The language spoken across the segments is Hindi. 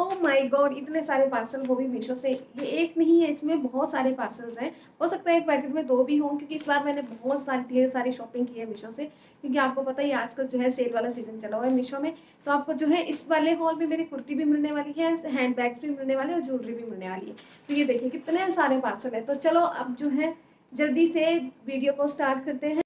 ओह माय गॉड, इतने सारे पार्सल वो भी मीशो से। ये एक नहीं है, इसमें बहुत सारे पार्सल्स हैं। हो सकता है एक पैकेट में दो भी हों, क्योंकि इस बार मैंने बहुत सारी ढेर सारी शॉपिंग की है मीशो से, क्योंकि आपको पता ही आजकल जो है सेल वाला सीजन चला हुआ है मीशो में। तो आपको जो है इस वाले हॉल में मेरी कुर्ती भी मिलने वाली है, हैंड बैग्स भी मिलने वाले और ज्वेलरी भी मिलने वाली है। तो ये देखिए कितने सारे पार्सल है। तो चलो अब जो है जल्दी से वीडियो को स्टार्ट करते हैं।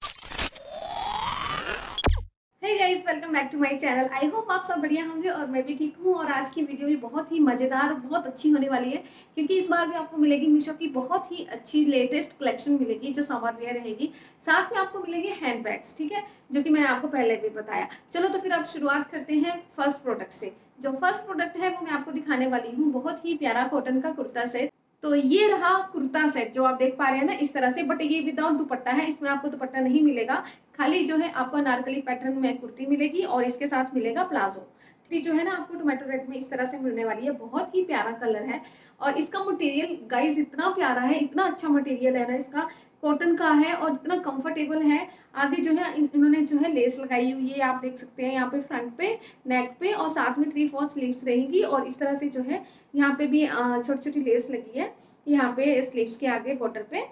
Hey guys, welcome back to my channel. I hope आप सब बढ़िया होंगे और मैं भी ठीक हूँ। और आज की वीडियो भी बहुत ही मज़ेदार और बहुत अच्छी होने वाली है, क्योंकि इस बार भी आपको मिलेगी मीशो की बहुत ही अच्छी लेटेस्ट कलेक्शन मिलेगी जो समर वेयर रहेगी। साथ में आपको मिलेगी हैंडबैग्स, ठीक है, जो कि मैंने आपको पहले भी बताया। चलो तो फिर आप शुरुआत करते हैं फर्स्ट प्रोडक्ट से। जो फर्स्ट प्रोडक्ट है वो मैं आपको दिखाने वाली हूँ, बहुत ही प्यारा कॉटन का कुर्ता सेट। तो ये रहा कुर्ता सेट जो आप देख पा रहे हैं ना, इस तरह से। बट ये विदाउट दुपट्टा है, इसमें आपको दुपट्टा नहीं मिलेगा, खाली जो है आपको अनारकली पैटर्न में कुर्ती मिलेगी और इसके साथ मिलेगा प्लाजो। कुर्ती जो है ना आपको टोमेटो रेड में इस तरह से मिलने वाली है। बहुत ही प्यारा कलर है और इसका मटेरियल गाइज इतना प्यारा है, इतना अच्छा मटेरियल है ना इसका, कॉटन का है और इतना कंफर्टेबल है। आगे जो है इन्होंने जो है लेस लगाई हुई है, आप देख सकते हैं यहाँ पे फ्रंट पे, नेक पे, और साथ में 3/4 स्लीव्स रहेगी। और इस तरह से जो है यहाँ पे भी छोटी छोटी लेस लगी है यहाँ पे स्लीव्स के आगे बॉर्डर पे।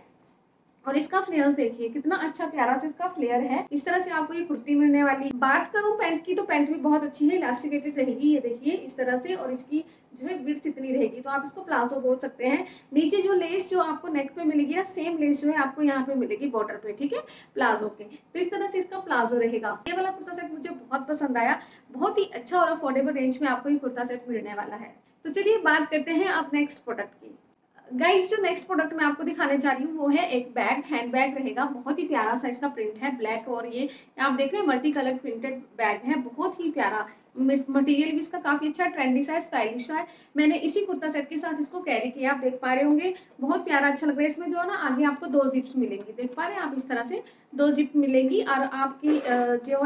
और इसका फ्लेयर्स देखिए कितना अच्छा प्यारा से इसका फ्लेयर है। इस तरह से आपको ये कुर्ती मिलने वाली है। बात करूँ पैंट की, तो पैंट भी बहुत अच्छी है, इलास्टिकेटेड रहेगी, ये देखिए इस तरह से। और इसकी जो है विड्थ इतनी रहेगी, तो आप इसको प्लाजो बोल सकते हैं। नीचे जो लेस जो आपको नेक पे मिलेगी ना, सेम लेस जो है आपको यहाँ पे मिलेगी बॉर्डर पे, ठीक है, प्लाजो के। तो इस तरह से इसका प्लाजो रहेगा। ये वाला कुर्ता सेट मुझे बहुत पसंद आया, बहुत ही अच्छा और अफोर्डेबल रेंज में आपको ये कुर्ता सेट मिलने वाला है। तो चलिए बात करते हैं आप नेक्स्ट प्रोडक्ट की। गाइज जो नेक्स्ट प्रोडक्ट मैं आपको दिखाने जा रही हूँ वो है एक बैग, हैंड बैग रहेगा। बहुत ही प्यारा सा इसका प्रिंट है, ब्लैक, और ये आप देख रहे हैं मल्टी कलर प्रिंटेड बैग है। बहुत ही प्यारा मटेरियल भी इसका काफ़ी अच्छा, ट्रेंडी सा है, स्टाइलिश सा है। मैंने इसी कुर्ता सेट के साथ इसको कैरी किया, आप देख पा रहे होंगे, बहुत प्यारा अच्छा लग रहा है। इसमें जो है ना आगे आपको 2 जिप्स मिलेंगी, देख पा रहे हैं आप, इस तरह से 2 जिप मिलेगी। और आपकी जो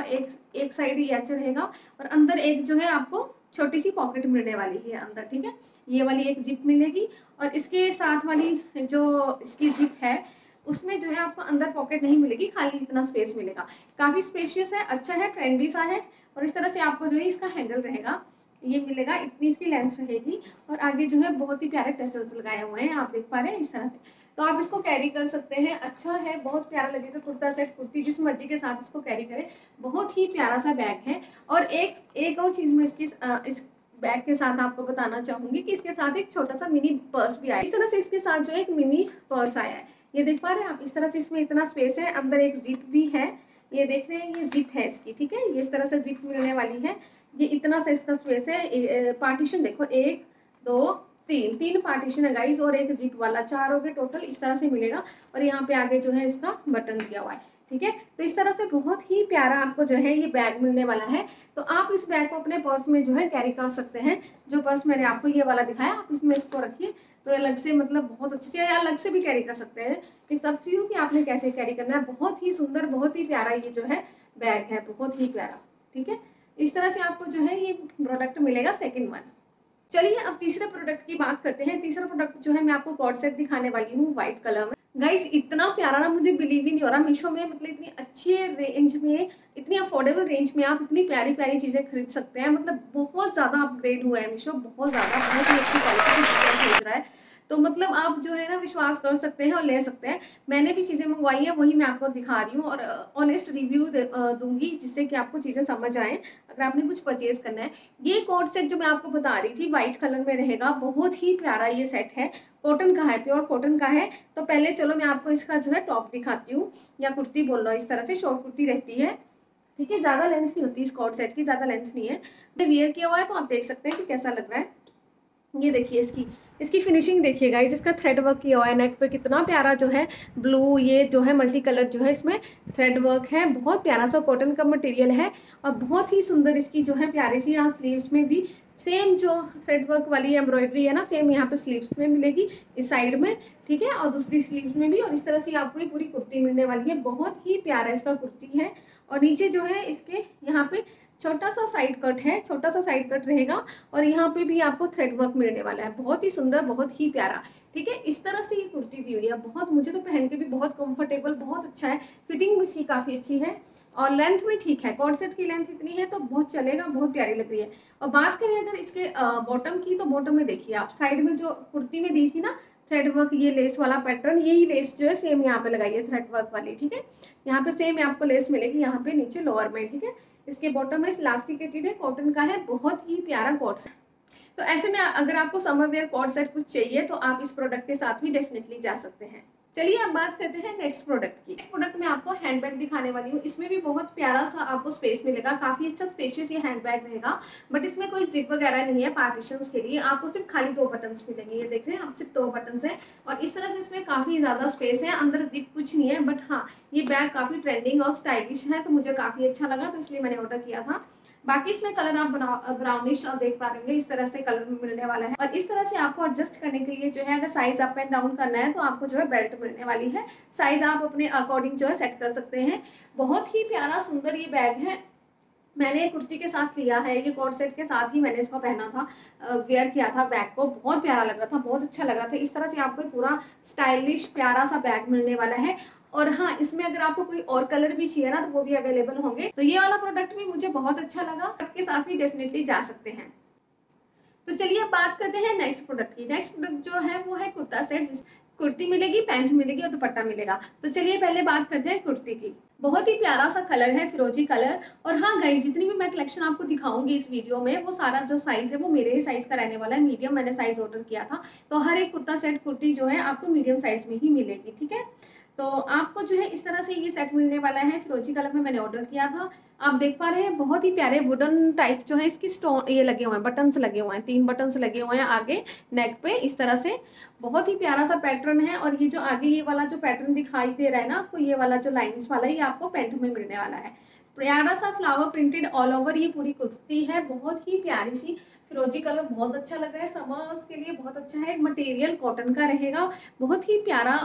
एक साइड ही ऐसे रहेगा और अंदर एक जो है आपको छोटी सी पॉकेट मिलने वाली है अंदर, ठीक है। ये वाली एक जिप मिलेगी और इसके साथ वाली जो इसकी जिप है उसमें जो है आपको अंदर पॉकेट नहीं मिलेगी, खाली इतना स्पेस मिलेगा। काफ़ी स्पेशियस है, अच्छा है, ट्रेंडी सा है। और इस तरह से आपको जो है इसका हैंडल रहेगा, ये मिलेगा, इतनी इसकी लेंथ रहेगी। और आगे जो है बहुत ही प्यारे टेसल्स लगाए हुए हैं, आप देख पा रहे हैं इस तरह से। तो आप इसको कैरी कर सकते हैं, अच्छा है, बहुत प्यारा लगेगा कुर्ता सेट। कुर्ती जिस मर्जी के साथ इसको कैरी करें, बहुत ही प्यारा सा बैग है। और एक और चीज़ मैं इस बैग के साथ आपको बताना चाहूँगी कि इसके साथ एक छोटा सा मिनी पर्स भी आया। इस तरह से इसके साथ जो है एक मिनी पर्स आया है, ये देख पा रहे हैं आप, इस तरह से। इसमें इतना स्पेस है, अंदर एक जिप भी है, ये देख रहे हैं, ये जिप है इसकी, ठीक है। ये इस तरह से जिप मिलने वाली है, ये इतना सा इसका स्पेस है। पार्टीशन देखो, 1, 2, 3 पार्टीशन है गाइज, और एक जिप वाला, 4 हो गए टोटल, इस तरह से मिलेगा। और यहाँ पे आगे जो है इसका बटन दिया हुआ है, ठीक है। तो इस तरह से बहुत ही प्यारा आपको जो है ये बैग मिलने वाला है। तो आप इस बैग को अपने पर्स में जो है कैरी कर सकते हैं। जो पर्स मैंने आपको ये वाला दिखाया, आप इसमें इसको रखिए, तो अलग से मतलब बहुत अच्छे से, अलग से भी कैरी कर सकते हैं। इट्स अप टू यू कि आपने कैसे कैरी करना है। बहुत ही सुंदर, बहुत ही प्यारा ये जो है बैग है, बहुत ही प्यारा, ठीक है। इस तरह से आपको जो है ये प्रोडक्ट मिलेगा, सेकेंड वन। चलिए अब तीसरे प्रोडक्ट की बात करते हैं। तीसरा प्रोडक्ट जो है मैं आपको कॉर्ड सेट दिखाने वाली हूँ, व्हाइट कलर में। गाइस इतना प्यारा ना, मुझे बिलीव ही नहीं हो रहा, मीशो में मतलब इतनी अच्छी रेंज में, इतनी अफोर्डेबल रेंज में आप इतनी प्यारी प्यारी चीज़ें खरीद सकते हैं। मतलब बहुत ज़्यादा अपग्रेड हुआ है मीशो, बहुत ज़्यादा, बहुत ही अच्छी क्वालिटी की भेज रहा है। तो मतलब आप जो है ना विश्वास कर सकते हैं और ले सकते हैं। मैंने भी चीज़ें मंगवाई हैं, वही मैं आपको दिखा रही हूँ, और ऑनेस्ट रिव्यू दूंगी, जिससे कि आपको चीज़ें समझ आएँ अगर आपने कुछ परचेज़ करना है। ये कॉर्ड सेट जो मैं आपको बता रही थी, वाइट कलर में रहेगा, बहुत ही प्यारा ये सेट है, कॉटन का है, प्योर कॉटन का है। तो पहले चलो मैं आपको इसका जो है टॉप दिखाती हूँ, या कुर्ती बोल रहा हूँ, इस तरह से शॉर्ट कुर्ती रहती है, ठीक है। ज़्यादा लेंथ नहीं होती इस कॉर्ड सेट की, ज़्यादा लेंथ नहीं है। मैंने वेयर किया हुआ है, तो आप देख सकते हैं कि कैसा लग रहा है। ये देखिए इसकी फिनिशिंग देखिए गाइस, इसका थ्रेड वर्क किया हुआ है नेक पे, कितना प्यारा जो है ब्लू, ये जो है मल्टी कलर जो है इसमें थ्रेड वर्क है, बहुत प्यारा सा कॉटन का मटेरियल है। और बहुत ही सुंदर इसकी जो है प्यारी सी, यहाँ स्लीव्स में भी सेम जो थ्रेड वर्क वाली एम्ब्रॉयडरी है ना, सेम यहाँ पे स्लीव्स में मिलेगी, इस साइड में, ठीक है, और दूसरी स्लीव्स में भी। और इस तरह से आपको ये पूरी कुर्ती मिलने वाली है, बहुत ही प्यारा इसका कुर्ती है। और नीचे जो है इसके यहाँ पे छोटा सा साइड कट है, छोटा सा साइड कट रहेगा और यहाँ पे भी आपको थ्रेड वर्क मिलने वाला है। बहुत ही सुंदर, बहुत ही प्यारा, ठीक है। इस तरह से ये कुर्ती दी हुई है। बहुत, मुझे तो पहन के भी बहुत कंफर्टेबल, बहुत अच्छा है। फिटिंग भी इसकी काफ़ी अच्छी है और लेंथ भी ठीक है। कॉर्सेट की लेंथ इतनी है तो बहुत चलेगा, बहुत प्यारी लग रही है। और बात करें अगर इसके बॉटम की, तो बॉटम में देखिए आप साइड में जो कुर्ती में दी थी ना थ्रेड वर्क, ये लेस वाला पैटर्न, यही लेस जो है सेम यहाँ पे लगाइए, थ्रेड वर्क वाली, ठीक है। यहाँ पे सेम आपको लेस मिलेगी यहाँ पे नीचे लोअर में, ठीक है। इसके बॉटम में इलास्टिकेटेड है, कॉटन का है, बहुत ही प्यारा कॉर्ड। तो ऐसे में अगर आपको समर वेयर कॉर्ड सेट कुछ चाहिए तो आप इस प्रोडक्ट के साथ भी डेफिनेटली जा सकते हैं। चलिए अब बात करते हैं नेक्स्ट प्रोडक्ट की। इस प्रोडक्ट में आपको हैंडबैग दिखाने वाली हूँ। इसमें भी बहुत प्यारा सा आपको स्पेस मिलेगा, काफ़ी अच्छा स्पेशियस ये हैंडबैग रहेगा। बट इसमें कोई जिप वगैरह नहीं है पार्टीशंस के लिए, आपको सिर्फ खाली 2 बटन्स मिलेंगे। ये देख रहे हैं आप, सिर्फ 2 बटन्स हैं और इस तरह से इसमें काफ़ी ज़्यादा स्पेस है, अंदर जिप कुछ नहीं है। बट हाँ, ये बैग काफ़ी ट्रेंडिंग और स्टाइलिश है तो मुझे काफ़ी अच्छा लगा, तो इसलिए मैंने ऑर्डर किया था। बाकी इसमें कलर आप ब्राउनिश और देख पा रहे हैं, इस तरह से कलर मिलने वाला है। और इस तरह से आपको एडजस्ट करने के लिए जो है, अगर साइज अप एंड डाउन करना है तो आपको जो है बेल्ट मिलने वाली है। साइज आप अपने अकॉर्डिंग जो है सेट कर सकते हैं। बहुत ही प्यारा सुंदर ये बैग है। मैंने कुर्ती के साथ लिया है, ये कॉर्ड सेट के साथ ही मैंने इसको पहना था, वेयर किया था बैग को। बहुत प्यारा लग रहा था, बहुत अच्छा लग रहा था। इस तरह से आपको पूरा स्टाइलिश प्यारा सा बैग मिलने वाला है। और हाँ, इसमें अगर आपको कोई और कलर भी चाहिए ना तो वो भी अवेलेबल होंगे। तो ये वाला प्रोडक्ट भी मुझे बहुत अच्छा लगा, इसके साथ भी डेफिनेटली जा सकते हैं। तो चलिए अब बात करते हैं नेक्स्ट प्रोडक्ट की। नेक्स्ट प्रोडक्ट जो है वो है कुर्ता सेट। कुर्ती मिलेगी, पैंट मिलेगी और दुपट्टा मिलेगा। तो चलिए पहले बात करते हैं कुर्ती की। बहुत ही प्यारा सा कलर है, फिरोजी कलर। और हाँ गाइस, जितनी भी मैं कलेक्शन आपको दिखाऊंगी इस वीडियो में, वो सारा जो साइज है वो मेरे ही साइज का रहने वाला है। मीडियम मैंने साइज ऑर्डर किया था, तो हर एक कुर्ता सेट कुर्ती जो है आपको मीडियम साइज में ही मिलेगी, ठीक है। तो आपको जो है इस तरह से ये सेट मिलने वाला है। फिरोजी कलर में मैंने ऑर्डर किया था। आप देख पा रहे हैं बहुत ही प्यारे वुडन टाइप जो है इसकी स्टोन ये लगे हुए हैं, बटन्स लगे हुए हैं, 3 बटन्स लगे हुए हैं आगे नेक पे। इस तरह से बहुत ही प्यारा सा पैटर्न है। और ये जो आगे ये वाला जो पैटर्न दिखाई दे रहा है ना आपको, ये वाला जो लाइन्स वाला, ये आपको पैंट में मिलने वाला है। प्यारा सा फ्लावर प्रिंटेड ऑल ओवर ये पूरी कुर्ती है, बहुत ही प्यारी सी। फिरोजी कलर बहुत अच्छा लग रहा है, समर्स के लिए बहुत अच्छा है। मटेरियल कॉटन का रहेगा, बहुत ही प्यारा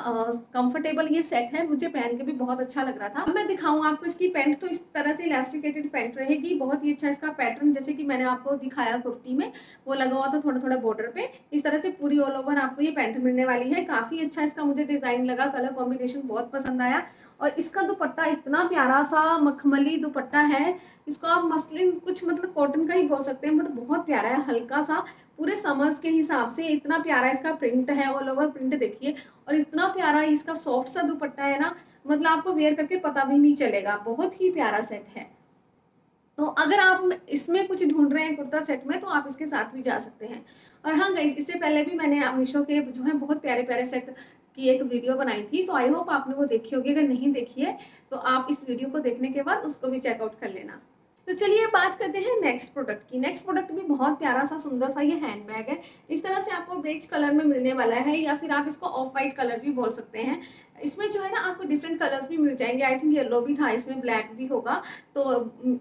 कंफर्टेबल ये सेट है, मुझे पहन के भी बहुत अच्छा लग रहा था। अब मैं दिखाऊँ आपको इसकी पैंट, तो इस तरह से इलास्टिकेटेड पैंट रहेगी। बहुत ही अच्छा इसका पैटर्न, जैसे कि मैंने आपको दिखाया कुर्ती में वो लगा हुआ था थोड़ा थोड़ा बॉर्डर पे। इस तरह से पूरी ऑल ओवर आपको ये पैंट मिलने वाली है। काफ़ी अच्छा इसका मुझे डिज़ाइन लगा, कलर कॉम्बिनेशन बहुत पसंद आया। और इसका दुपट्टा इतना प्यारा सा मखमली दुपट्टा है, इसको आप मसलिन कुछ मतलब कॉटन का ही बोल सकते हैं, बट बहुत प्यारा है, हल्का सा पूरे समर्स के हिसाब से। इतना प्यारा इसका प्रिंट है, ऑल ओवर प्रिंट देखिए। और इतना प्यारा इसका सॉफ्ट सा दुपट्टा है ना, मतलब आपको वेयर करके पता भी नहीं चलेगा। बहुत ही प्यारा सेट है। तो अगर आप इसमें कुछ ढूंढ रहे हैं कुर्ता सेट में, तो आप इसके साथ भी जा सकते हैं। और हाँ गाइस, इससे पहले भी मैंने मिशो के जो है बहुत प्यारे प्यारे सेट की एक वीडियो बनाई थी, तो आई होप आपने वो देखी होगी। अगर नहीं देखी है तो आप इस वीडियो को देखने के बाद उसको भी चेकआउट कर लेना। तो चलिए बात करते हैं नेक्स्ट प्रोडक्ट की। नेक्स्ट प्रोडक्ट भी बहुत प्यारा सा सुंदर सा ये हैंड बैग है। इस तरह से आपको बेज कलर में मिलने वाला है, या फिर आप इसको ऑफ वाइट कलर भी बोल सकते हैं। इसमें जो है ना आपको डिफरेंट कलर्स भी मिल जाएंगे। आई थिंक येलो भी था इसमें, ब्लैक भी होगा, तो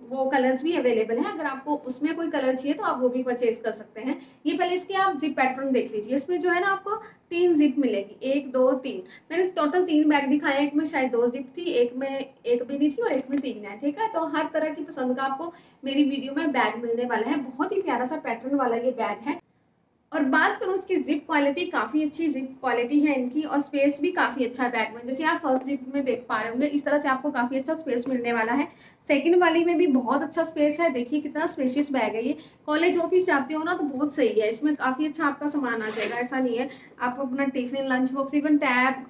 वो कलर्स भी अवेलेबल है। अगर आपको उसमें कोई कलर चाहिए तो आप वो भी परचेज कर सकते हैं। ये पहले इसके आप जिप पैटर्न देख लीजिए। इसमें जो है ना आपको 3 जिप मिलेगी, 1 2 3। मैंने टोटल 3 बैग दिखाया, एक में शायद 2 जिप थी, एक में 1 भी नहीं थी और एक में 3 है, ठीक है। तो हर तरह की पसंद का आपको मेरी वीडियो में बैग मिलने वाला है। बहुत ही प्यारा सा पैटर्न वाला ये बैग है। और बात करूँ इसकी जिप क्वालिटी, काफ़ी अच्छी जिप क्वालिटी है इनकी। और स्पेस भी काफ़ी अच्छा है बैग में, जैसे आप फर्स्ट जिप में देख पा रहे होंगे। इस तरह से आपको काफ़ी अच्छा स्पेस मिलने वाला है। सेकंड वाली में भी बहुत अच्छा स्पेस है, देखिए कितना स्पेशियस बैग है ये। कॉलेज ऑफिस जाते हो ना तो बहुत सही है, इसमें काफ़ी अच्छा आपका सामान आ जाएगा। ऐसा नहीं है, आप अपना tiffin, lunch box, even tab,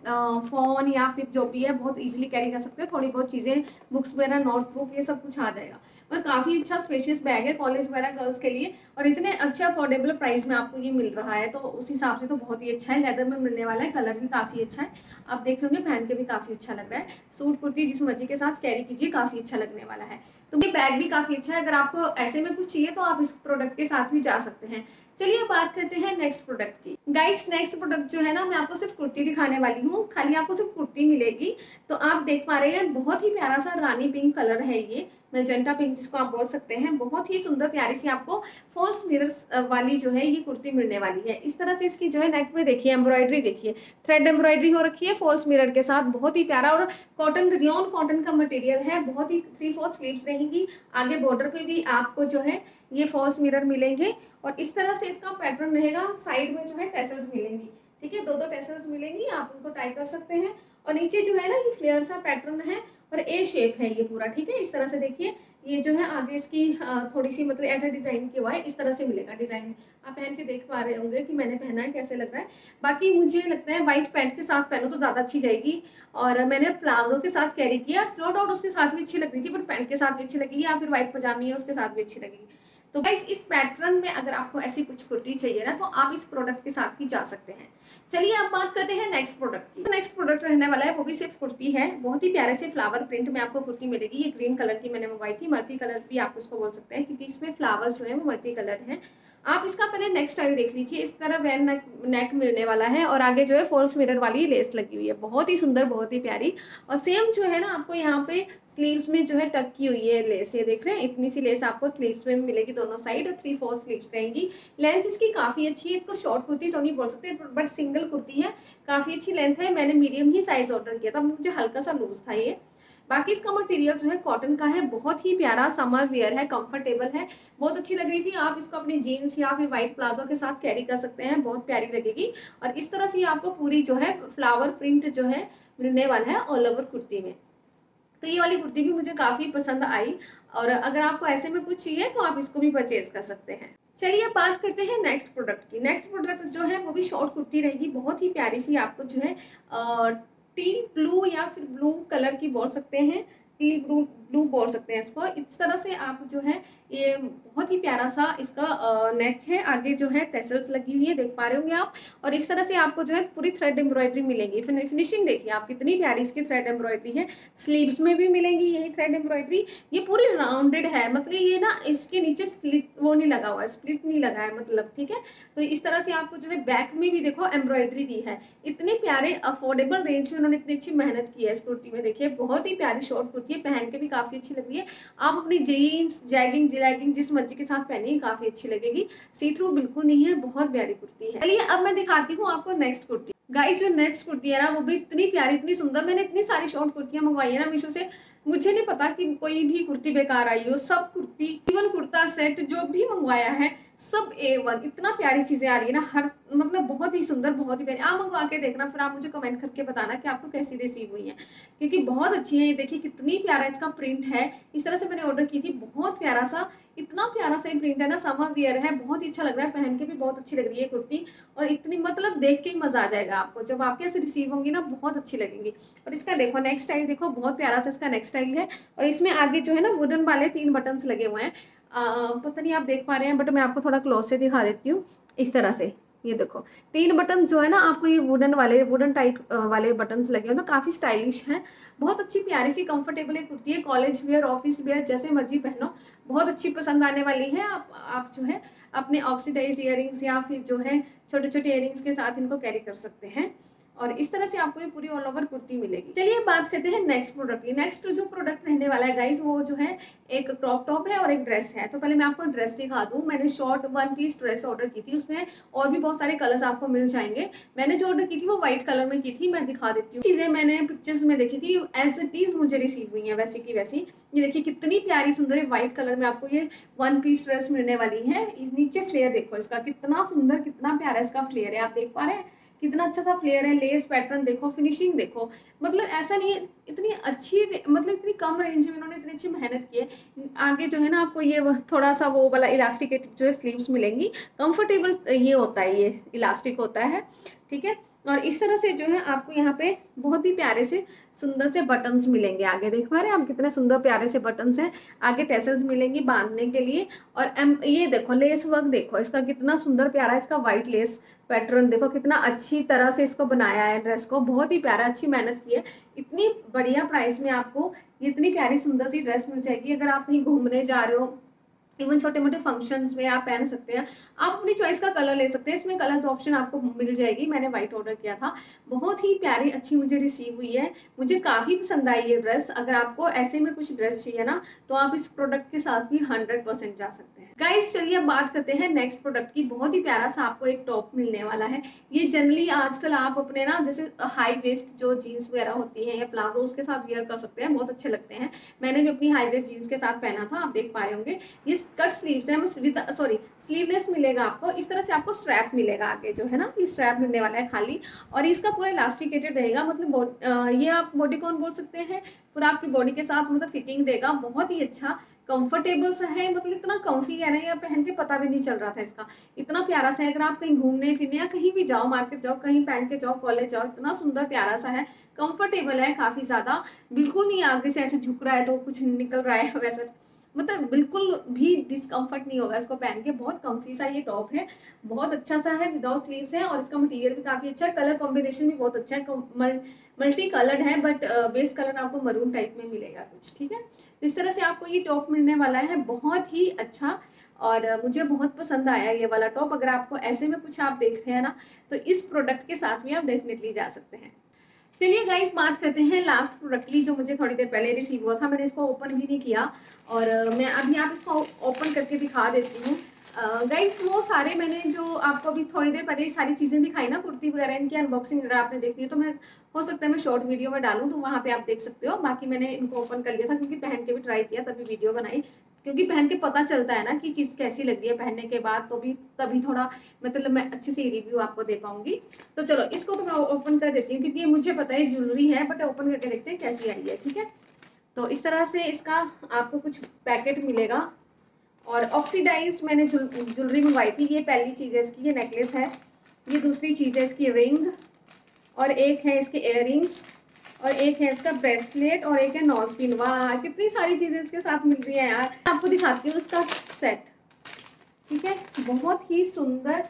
phone या फिर जो भी है बहुत ईजिली कैरी कर सकते हो। थोड़ी बहुत चीज़ें, बुक्स वगैरह, नोटबुक, ये सब कुछ आ जाएगा। पर काफ़ी अच्छा स्पेशियस बैग है कॉलेज वगैरह गर्ल्स के लिए, और इतने अच्छे अफोर्डेबल प्राइस में आपको मिल रहा है, तो उस हिसाब से तो बहुत ही अच्छा है। लेदर में मिलने वाला है, कलर भी काफ़ी अच्छा है। आप देख लेंगे, पहन के भी काफ़ी अच्छा लग रहा है। सूट कुर्ती जिस मर्जी के साथ कैरी कीजिए, काफ़ी अच्छा लगने वाला है। तो ये बैग भी काफ़ी अच्छा है। अगर आपको ऐसे में कुछ चाहिए तो आप इस प्रोडक्ट के साथ भी जा सकते हैं। चलिए बात करते हैं नेक्स्ट प्रोडक्ट की। गाइस, नेक्स्ट प्रोडक्ट जो है ना, मैं आपको सिर्फ कुर्ती दिखाने वाली हूँ, खाली आपको सिर्फ कुर्ती मिलेगी। तो आप देख पा रहे हैं बहुत ही प्यारा सा रानी पिंक कलर है ये। मैजेंटा पिंक जिसको आप बोल सकते हैं। बहुत ही सुंदर प्यारी सी आपको फॉल्स मिरर्स वाली जो है ये कुर्ती मिलने वाली है। इस तरह से इसकी जो है नेक में देखिए एम्ब्रॉयडरी देखिए, थ्रेड एम्ब्रॉयडरी हो रखी है फॉल्स मिरर के साथ, बहुत ही प्यारा। और कॉटन रियॉन कॉटन का मटेरियल है, बहुत ही 3/4 स्लीव्स रहेंगी। आगे बॉर्डर पे भी आपको जो है ये फॉल्स मिरर मिलेंगे और इस तरह से इसका पैटर्न रहेगा। साइड में जो है टैसल्स मिलेंगी, ठीक है, 2-2 टैसल्स मिलेंगी, आप उनको टाई कर सकते हैं। और नीचे जो है ना ये फ्लेयर सा पैटर्न है और ए शेप है ये पूरा, ठीक है। इस तरह से देखिए ये जो है आगे इसकी थोड़ी सी मतलब ऐसा डिजाइन किया हुआ है, इस तरह से मिलेगा डिजाइन। आप पहन के देख पा रहे होंगे कि मैंने पहना है कैसे लग रहा है। बाकी मुझे लगता है व्हाइट पैंट के साथ पहनो तो ज़्यादा अच्छी जाएगी, और मैंने प्लाजो के साथ कैरी किया, नो डाउट उसके साथ भी अच्छी लग रही थी, बट पैंट के साथ भी अच्छी लगेगी या फिर व्हाइट पजामी है उसके साथ भी अच्छी लगेगी। तो गाइस इस पैटर्न में अगर आपको ऐसी कुछ कुर्ती चाहिए ना तो आप इस प्रोडक्ट के साथ भी जा सकते हैं। चलिए आप बात करते हैं नेक्स्ट प्रोडक्ट की। तो नेक्स्ट प्रोडक्ट रहने वाला है वो भी सिर्फ कुर्ती है, बहुत ही प्यारे से फ्लावर प्रिंट में आपको कुर्ती मिलेगी। ये ग्रीन कलर की मैंने मंगवाई थी, मल्टी कलर भी आप उसको बोल सकते हैं क्योंकि इसमें फ्लावर्स जो है वो मल्टी कलर है। आप इसका पहले नेक्स्ट स्टाइल देख लीजिए। इस तरह वैन नेक मिलने वाला है और आगे जो है फॉल्स मिरर वाली लेस लगी हुई है, बहुत ही सुंदर बहुत ही प्यारी। और सेम जो है ना आपको यहाँ पे स्लीव्स में जो है टक की हुई है लेस, ये देख रहे हैं इतनी सी लेस आपको स्लीव्स में मिलेगी दोनों साइड और 3/4 स्लीव्स रहेंगी। लेंथ इसकी काफ़ी अच्छी है, इसको शॉर्ट कुर्ती तो नहीं बोल सकते बट सिंगल कुर्ती है, काफ़ी अच्छी लेंथ है। मैंने मीडियम ही साइज़ ऑर्डर किया था, मुझे हल्का सा लूज था ये। बाकी इसका मटेरियल जो है कॉटन का है, बहुत ही प्यारा समर वेयर है, कंफर्टेबल है, बहुत अच्छी लग रही थी। आप इसको अपने जीन्स या फिर वाइट प्लाजो के साथ कैरी कर सकते हैं, बहुत प्यारी लगेगी। और इस तरह से आपको पूरी जो है फ्लावर प्रिंट जो है मिलने वाला है ऑल ओवर कुर्ती में। तो ये वाली कुर्ती भी मुझे काफ़ी पसंद आई और अगर आपको ऐसे में कुछ चाहिए तो आप इसको भी परचेज कर सकते हैं। चलिए अब बात करते हैं नेक्स्ट प्रोडक्ट की। नेक्स्ट प्रोडक्ट जो है वो भी शॉर्ट कुर्ती रहेगी, बहुत ही प्यारी सी आपको जो है टील ब्लू या फिर ब्लू कलर की बोल सकते हैं, टील ब्लू बोल सकते हैं इसको। इस तरह से आप जो है ये बहुत ही प्यारा सा इसका नेक है, आगे जो है टैसल्स लगी हुई है, देख पा रहे होंगे आप। और इस तरह से आपको जो है पूरी थ्रेड एम्ब्रॉयडरी मिलेगी। फिनिशिंग देखिए आप कितनी प्यारी इसकी थ्रेड एम्ब्रॉयडरी है, स्लीव्स में भी मिलेंगी यही थ्रेड एम्ब्रॉयडरी। ये पूरी राउंडेड है, मतलब ये ना इसके नीचे स्लिट वो नहीं लगा हुआ, स्प्लिट नहीं लगा है मतलब, ठीक है। तो इस तरह से आपको जो है बैक में भी देखो एम्ब्रॉयडरी दी है, इतने प्यारे अफोर्डेबल रेंज में उन्होंने इतनी अच्छी मेहनत की है इस कुर्ती में। देखिए बहुत ही प्यारी शॉर्ट कुर्ती है, पहन के भी काफ़ी अच्छी लग रही है। आप अपनी जीन्स जैगिंग जिस मर्जी के साथ पहनिए काफ़ी अच्छी लगेगी, सी थ्रू बिल्कुल नहीं है, बहुत प्यारी कुर्ती है। चलिए अब मैं दिखाती हूँ आपको नेक्स्ट कुर्ती। गाइस जो नेक्स्ट कुर्ती है ना वो भी इतनी प्यारी इतनी सुंदर, मैंने इतनी सारी शॉर्ट कुर्तियाँ मंगवाई है ना मीशो से, मुझे नहीं पता कि कोई भी कुर्ती बेकार आई हो, सब कुर्ती इवन कुर्ता सेट जो भी मंगवाया है सब A1, इतना प्यारी चीज़ें आ रही है ना, हर मतलब बहुत ही सुंदर बहुत ही प्यारी। आप मंगवा के देखना फिर आप मुझे कमेंट करके बताना कि आपको कैसी रिसीव हुई है, क्योंकि बहुत अच्छी है। ये देखिए कितनी प्यारा इसका प्रिंट है, इस तरह से मैंने ऑर्डर की थी, बहुत प्यारा सा इतना प्यारा सा प्रिंट है ना, समर वियर है, बहुत ही अच्छा लग रहा है, पहन के भी बहुत अच्छी लग रही है कुर्ती। और इतनी मतलब देख के ही मज़ा आ जाएगा आपको, जब आपके ऐसे रिसीव होंगी ना बहुत अच्छी लगेंगी। और इसका देखो नेक्स्ट स्टाइल देखो, बहुत प्यारा सा इसका नेक्स्ट स्टाइल है और इसमें आगे जो है ना वुडन वाले 3 बटन्स लगे हुए हैं। पता नहीं आप देख पा रहे हैं बट मैं आपको थोड़ा क्लोज से दिखा देती हूँ। इस तरह से ये देखो 3 बटन जो है ना आपको ये वुडन टाइप वाले बटन्स लगे हैं, तो काफ़ी स्टाइलिश है, बहुत अच्छी प्यारी सी कंफर्टेबल है कुर्ती है। कॉलेज वेयर ऑफिस वेयर जैसे मर्जी पहनो, बहुत अच्छी पसंद आने वाली है। आप जो है अपने ऑक्सीडाइज ईयरिंग्स या फिर जो है छोटे छोटे ईयरिंग्स के साथ इनको कैरी कर सकते हैं। और इस तरह से आपको ये पूरी ऑल ओवर कुर्ती मिलेगी। चलिए बात करते हैं नेक्स्ट प्रोडक्ट की। नेक्स्ट जो प्रोडक्ट रहने वाला है गाइस वो जो है एक क्रॉप टॉप है और एक ड्रेस है। तो पहले मैं आपको ड्रेस दिखा दूँ। मैंने शॉर्ट 1 पीस ड्रेस ऑर्डर की थी, उसमें और भी बहुत सारे कलर्स आपको मिल जाएंगे। मैंने जो ऑर्डर की थी वो व्हाइट कलर में की थी। मैं दिखा देती हूँ चीज़ें मैंने पिक्चर्स में देखी थी, एज इट इज़ मुझे रिसीव हुई हैं वैसी की वैसी। ये देखिए कितनी प्यारी सुंदर है, व्हाइट कलर में आपको ये 1 पीस ड्रेस मिलने वाली है। नीचे फ्लेयर देखो इसका कितना सुंदर कितना प्यारा इसका फ्लेयर है, आप देख पा रहे हैं कितना अच्छा सा फ्लेयर है। लेस पैटर्न देखो, फिनिशिंग देखो, मतलब ऐसा नहीं है इतनी अच्छी मतलब इतनी कम रेंज में इन्होंने इतनी अच्छी मेहनत की है। आगे जो है ना आपको ये थोड़ा सा वो वाला इलास्टिकेटेड जो है स्लीव्स मिलेंगी, कंफर्टेबल ये होता है, ये इलास्टिक होता है, ठीक है। और इस तरह से जो है आपको यहाँ पे बहुत ही प्यारे से सुंदर से बटन्स मिलेंगे। आगे देख पा रहे हैं आप कितने सुंदर प्यारे से बटन्स हैं, आगे टैसल्स मिलेंगी बांधने के लिए। और ये देखो लेस वर्क देखो इसका कितना सुंदर प्यारा, इसका वाइट लेस पैटर्न देखो कितना अच्छी तरह से इसको बनाया है ड्रेस को, बहुत ही प्यारा अच्छी मेहनत की है। इतनी बढ़िया प्राइस में आपको इतनी प्यारी सुंदर सी ड्रेस मिल जाएगी। अगर आप कहीं घूमने जा रहे हो इवन छोटे मोटे फंक्शंस में आप पहन सकते हैं। आप अपनी चॉइस का कलर ले सकते हैं, इसमें कलर्स ऑप्शन आपको मिल जाएगी। मैंने वाइट ऑर्डर किया था, बहुत ही प्यारी अच्छी मुझे रिसीव हुई है, मुझे काफ़ी पसंद आई ये ड्रेस। अगर आपको ऐसे में कुछ ड्रेस चाहिए ना तो आप इस प्रोडक्ट के साथ भी 100% जा सकते हैं। गाइस चलिए अब बात करते हैं नेक्स्ट प्रोडक्ट की। बहुत ही प्यारा सा आपको एक टॉप मिलने वाला है। ये जनरली आजकल आप अपने ना जैसे हाई वेस्ट जो जीन्स वगैरह होती है या प्लाजो उसके साथ वेयर कर सकते हैं, बहुत अच्छे लगते हैं। मैंने भी अपनी हाई वेस्ट जीन्स के साथ पहना था, आप देख पा रहे होंगे। ये कट स्लीव्स है, सॉरी स्लीवलेस मिलेगा आपको। इस तरह से आपको स्ट्रैप मिलेगा आगे जो है ना, ये स्ट्रैप मिलने वाला है खाली, और इसका पूरा इलास्टिकेटेड रहेगा। मतलब ये आप बॉडीकॉन बोल सकते हैं, पूरा आपकी बॉडी के साथ मतलब फिटिंग देगा। बहुत ही अच्छा कंफर्टेबल सा है, मतलब इतना कम्फी है ना, या पहन के पता भी नहीं चल रहा था इसका, इतना प्यारा सा है। अगर आप कहीं घूमने फिरने या कहीं भी जाओ, मार्केट जाओ, कहीं पहन के जाओ, कॉलेज जाओ, इतना सुंदर प्यारा सा है, कंफर्टेबल है काफ़ी ज़्यादा। बिल्कुल नहीं आगे से ऐसे झुक रहा है तो कुछ निकल रहा है वैसे, मतलब बिल्कुल भी डिस्कम्फर्ट नहीं होगा इसको पहन के। बहुत कम्फी सा ये टॉप है, बहुत अच्छा सा है, विदाउट स्लीव्स है, और इसका मटेरियल भी काफ़ी अच्छा है। कलर कॉम्बिनेशन भी बहुत अच्छा है, मल्टी कलर्ड है, बट बेस कलर आपको मरून टाइप में मिलेगा कुछ, ठीक है। इस तरह से आपको ये टॉप मिलने वाला है, बहुत ही अच्छा, और मुझे बहुत पसंद आया ये वाला टॉप। अगर आपको ऐसे में कुछ आप देख रहे हैं ना तो इस प्रोडक्ट के साथ में आप डेफिनेटली जा सकते हैं। चलिए गाइस बात करते हैं लास्ट प्रोडक्ट की, जो मुझे थोड़ी देर पहले रिसीव हुआ था। मैंने इसको ओपन भी नहीं किया, और मैं अभी आप इसको ओपन करके दिखा देती हूँ। गाइस वो सारे मैंने जो आपको अभी थोड़ी देर पहले सारी चीज़ें दिखाई ना, कुर्ती वगैरह इनकी अनबॉक्सिंग अगर आपने देखी है तो मैं हो सकता है मैं शॉर्ट वीडियो में डालूँ, तो वहाँ पे आप देख सकते हो। बाकी मैंने इनको ओपन कर लिया था क्योंकि पहन के भी ट्राई किया, तभी वीडियो बनाई, क्योंकि पहन के पता चलता है ना कि चीज़ कैसी लगी है पहनने के बाद, तो भी तभी थोड़ा मतलब मैं अच्छे से रिव्यू आपको दे पाऊंगी। तो चलो इसको तो मैं ओपन कर देती हूँ, क्योंकि ये मुझे पता है ज्वेलरी है, बट ओपन करके देखते हैं कैसी आई है, ठीक है। तो इस तरह से इसका आपको कुछ पैकेट मिलेगा, और ऑक्सीडाइज्ड मैंने ज्वेलरी मंगवाई थी। ये पहली चीज़ है इसकी, ये नेकलेस है, ये दूसरी चीज़ है इसकी रिंग, और एक है इसके ईयररिंग्स, और एक है इसका ब्रेसलेट, और एक है नॉज पिन। वाह कितनी सारी चीज़ें इसके साथ मिल रही हैं यार। आपको दिखाती हूँ इसका सेट, ठीक है, बहुत ही सुंदर।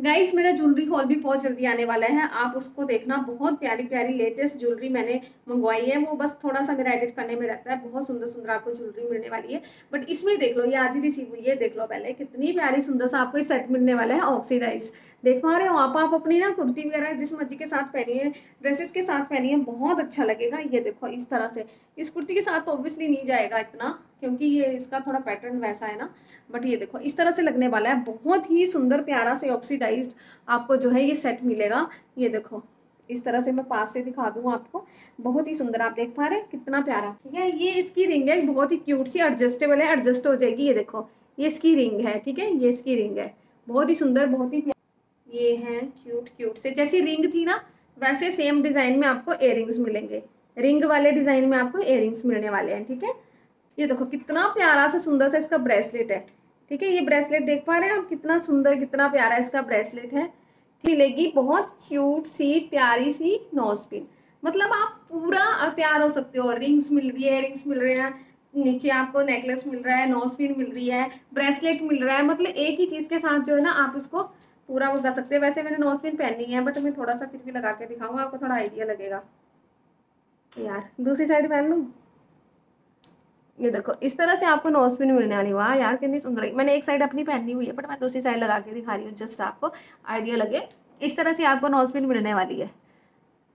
गाइस मेरा ज्वेलरी हॉल भी बहुत जल्दी आने वाला है, आप उसको देखना। बहुत प्यारी प्यारी लेटेस्ट ज्वेलरी मैंने मंगवाई है, वो बस थोड़ा सा मेरा एडिट करने में रहता है। बहुत सुंदर सुंदर आपको ज्वेलरी मिलने वाली है, बट इसमें देख लो, ये आज ही रिसीव हुई है, देख लो पहले कितनी प्यारी सुंदर सा आपको ये सेट मिलने वाला है। ऑक्सीडाइज देख पा रहे हो आप अपनी ना कुर्ती वगैरह जिस मर्जी के साथ पहनिए, ड्रेसेस के साथ पहनिए, बहुत अच्छा लगेगा। ये देखो इस तरह से, इस कुर्ती के साथ तो ऑब्वियसली नहीं जाएगा इतना, क्योंकि ये इसका थोड़ा पैटर्न वैसा है ना, बट ये देखो इस तरह से लगने वाला है। बहुत ही सुंदर प्यारा से ऑक्सीडाइज्ड आपको जो है ये सेट मिलेगा। ये देखो इस तरह से मैं पास से दिखा दूँ आपको, बहुत ही सुंदर, आप देख पा रहे हैं कितना प्यारा, ठीक है। ये इसकी रिंग है, बहुत ही क्यूट सी, एडजस्टेबल है, एडजस्ट हो जाएगी। ये देखो ये इसकी रिंग है, ठीक है, ये इसकी रिंग है, बहुत ही सुंदर, बहुत ही ये हैं क्यूट क्यूट से। जैसी रिंग थी ना वैसे सेम डिज़ाइन में आपको ईयररिंग्स मिलेंगे, रिंग वाले डिज़ाइन में आपको ईयररिंग्स मिलने वाले हैं, ठीक है। ये देखो कितना प्यारा सा सुंदर सा इसका ब्रेसलेट है, ठीक है, ये ब्रेसलेट देख पा रहे हैं आप, कितना सुंदर कितना प्यारा इसका ब्रेसलेट है। मिलेगी बहुत क्यूट सी प्यारी सी नॉज पिन, मतलब आप पूरा तैयार हो सकते हो। रिंग्स मिल रही है, रिंग्स मिल रहे हैं, नीचे आपको नेकलेस मिल रहा है, नॉज पिन मिल रही है, ब्रेसलेट मिल रहा है, मतलब एक ही चीज़ के साथ जो है ना आप उसको पूरा वो कर सकते हैं। वैसे मैंने नॉज पिन पहनी है, बट मैं थोड़ा सा फिर भी लगा के दिखाऊंगा, आपको थोड़ा आइडिया लगेगा। यार दूसरी साइड पहन लूँ, ये देखो इस तरह से आपको नॉज पिन मिलने वाली। वाह यार कितनी सुंदर। मैंने एक साइड अपनी पहनी हुई है, बट मैं दूसरी साइड लगा के दिखा रही हूँ, जस्ट आपको आइडिया लगे। इस तरह से आपको नॉज पिन मिलने वाली है,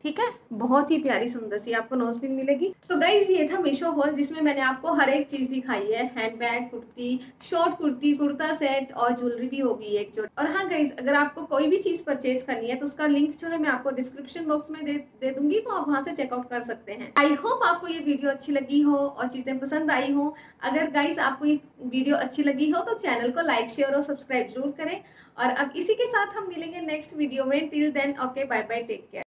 ठीक है, बहुत ही प्यारी सुंदर सी आपको नॉज पिन मिलेगी। तो गाइज ये था मीशो हॉल, जिसमें मैंने आपको हर एक चीज़ दिखाई है। Handbag, kurti, short kurti, kurta set, और ज्वेलरी भी होगी एक जोड़ी। और हाँ गाइज, अगर आपको कोई भी चीज़ परचेज करनी है तो उसका लिंक जो है मैं आपको डिस्क्रिप्शन बॉक्स में दे दूंगी, तो आप वहाँ से चेकआउट कर सकते हैं। आई होप आपको ये वीडियो अच्छी लगी हो और चीज़ें पसंद आई हो। अगर गाइज आपको ये वीडियो अच्छी लगी हो तो चैनल को लाइक, शेयर और सब्सक्राइब जरूर करें। और अब इसी के साथ हम मिलेंगे नेक्स्ट वीडियो में। Till then okay, bye bye, take care.